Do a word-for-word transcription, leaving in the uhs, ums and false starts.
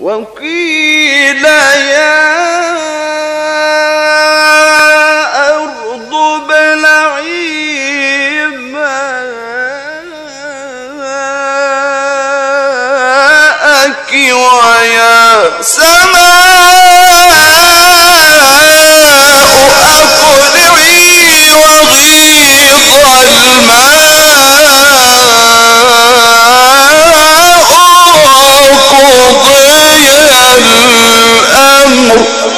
وقيل يا أرض ابلعي ماءك ويا سماء أقلعي وغيض الماء قضي الأمر